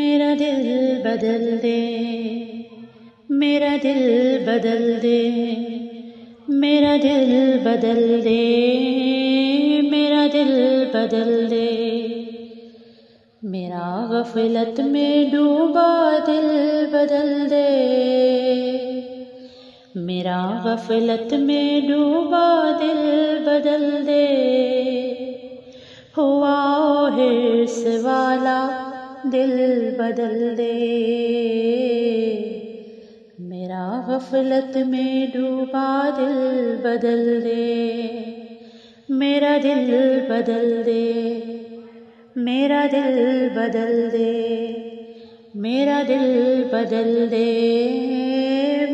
मेरा दिल बदल दे, मेरा दिल बदल दे, मेरा दिल बदल दे, मेरा दिल बदल दे। मेरा गफलत में डूबा दिल बदल दे, मेरा गफलत में डूबा दिल बदल दे। हुआ हिर्स वाला दिल बदल दे, मेरा गफलत में डूबा दिल बदल दे, मेरा दिल बदल दे, मेरा दिल बदल दे, मेरा दिल बदल दे,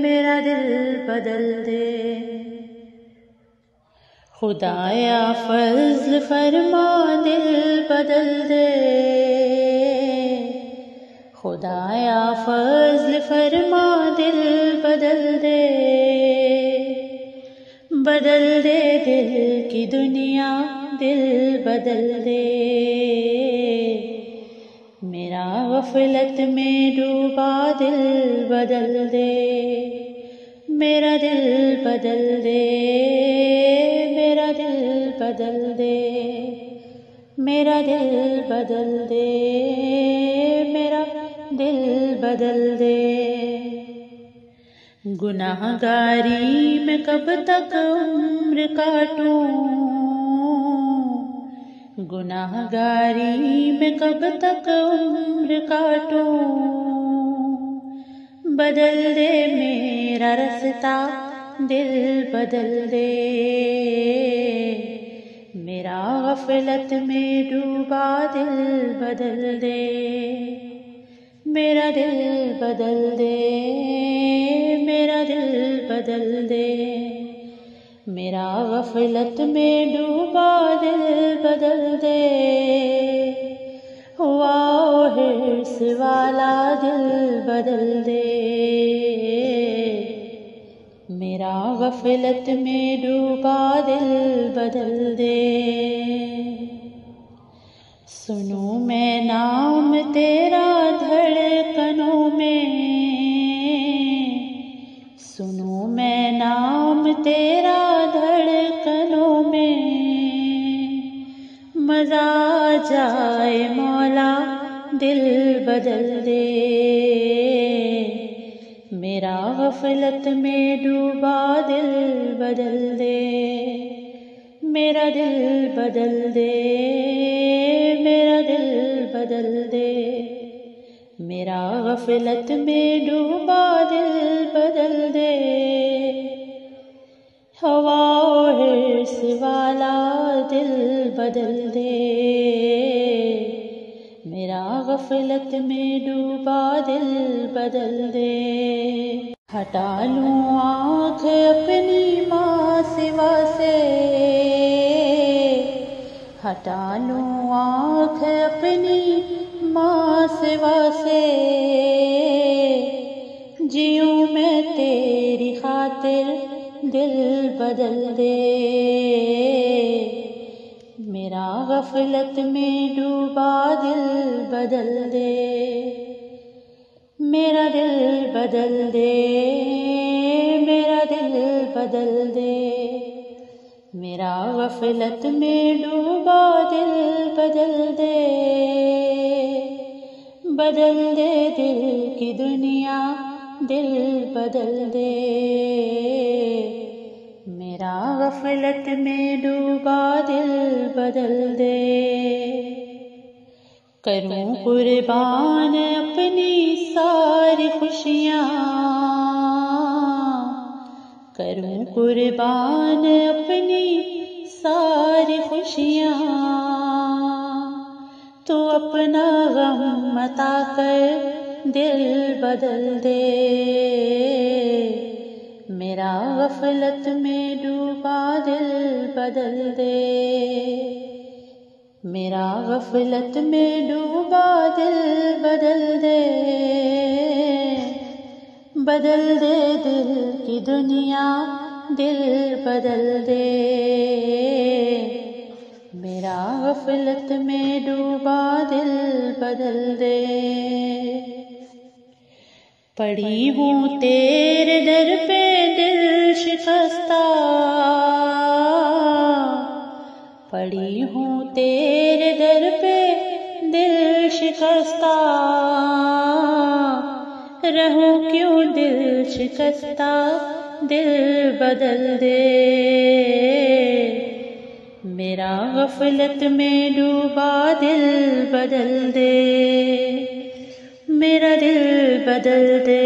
मेरा दिल बदल दे। खुदाया फजल फरमा दिल बदल दे, खुदाया फजल फरमा दिल बदल दे, बदल दे दिल की दुनिया दिल बदल दे। मेरा गफलत में डूबा दिल बदल दे, मेरा दिल बदल दे, मेरा दिल बदल दे, मेरा दिल बदल दे, मेरा दिल बदल दे। गुनाहगारी में कब तक उम्र काटूं, गुनाहगारी में कब तक उम्र काटूं, बदल दे मेरा रास्ता दिल बदल दे। मेरा गफलत में डूबा दिल बदल दे, मेरा दिल बदल दे, मेरा दिल बदल दे। मेरा गफलत में डूबा दिल बदल दे, हुआ हिर्स वाला दिल बदल दे। मेरा गफलत में डूबा दिल बदल दे। सुनूं मैं नाम तेरा धड़कनों में, सुनूं मैं नाम तेरा धड़कनों में, मजा आ जाए मौला दिल बदल दे। मेरा गफलत में डूबा दिल बदल दे, मेरा दिल बदल दे, मेरा दिल बदल दे। मेरा गफलत में डूबा दिल बदल दे, हवा और हिर्स वाला दिल बदल दे। मेरा गफलत में डूबा दिल बदल दे। हटा लूँ आँख अपनी माँ सिवा से, हटा लूँ आँख अपनी माँ सिवा से, जीऊँ मैं तेरी खातिर दिल बदल दे। मेरा गफलत में डूबा दिल बदल दे, मेरा दिल बदल दे, मेरा दिल बदल दे। मेरा गफलत में डूबा दिल बदल दे, बदल दे दिल की दुनिया दिल बदल दे। मेरा गफलत में डूबा दिल बदल दे। करूँ कुर्बान अपनी सारी खुशियाँ, करूँ कुर्बान अपनी सारी खुशियाँ, तू अपना गम मता कर दिल बदल दे। मेरा गफलत में डूबा दिल बदल दे, मेरा गफलत में डूबा दिल बदल दे, बदल दे दिल की दुनिया दिल बदल दे। मेरा गफलत में डूबा दिल बदल दे। पड़ी हूँ तेरे दर पे दिल शिकस्ता, पड़ी हूँ तेरे दर पे दिल शिकस्ता, रहूँ क्यों दिल शिकस्ता, दिल बदल दे। मेरा गफलत में डूबा दिल बदल दे, मेरा दिल बदल दे,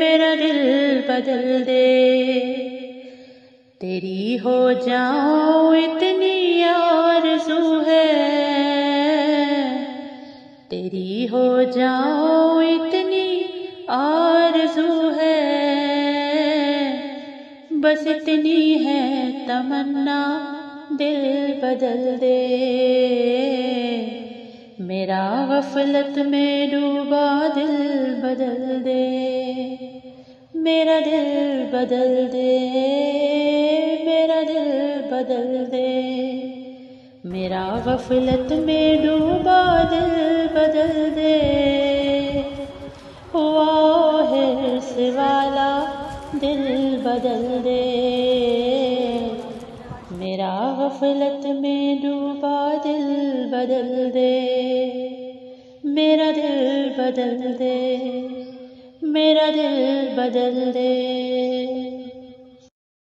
मेरा दिल बदल दे। तेरी हो जाऊं इतनी आरज़ू है, तेरी हो जाऊं इतनी आरज़ू है, बस इतनी है तमन्ना, दिल बदल दे। मेरा गफलत में डूबा दिल बदल दे, मेरा दिल बदल दे, मेरा दिल बदल दे। मेरा गफलत में डूबा दिल बदल दे, हुआ है सिवाला, दिल बदल दे। मेरा गफलत में डूबा दिल बदल दे, मेरा दिल बदल दे, मेरा दिल बदल दे।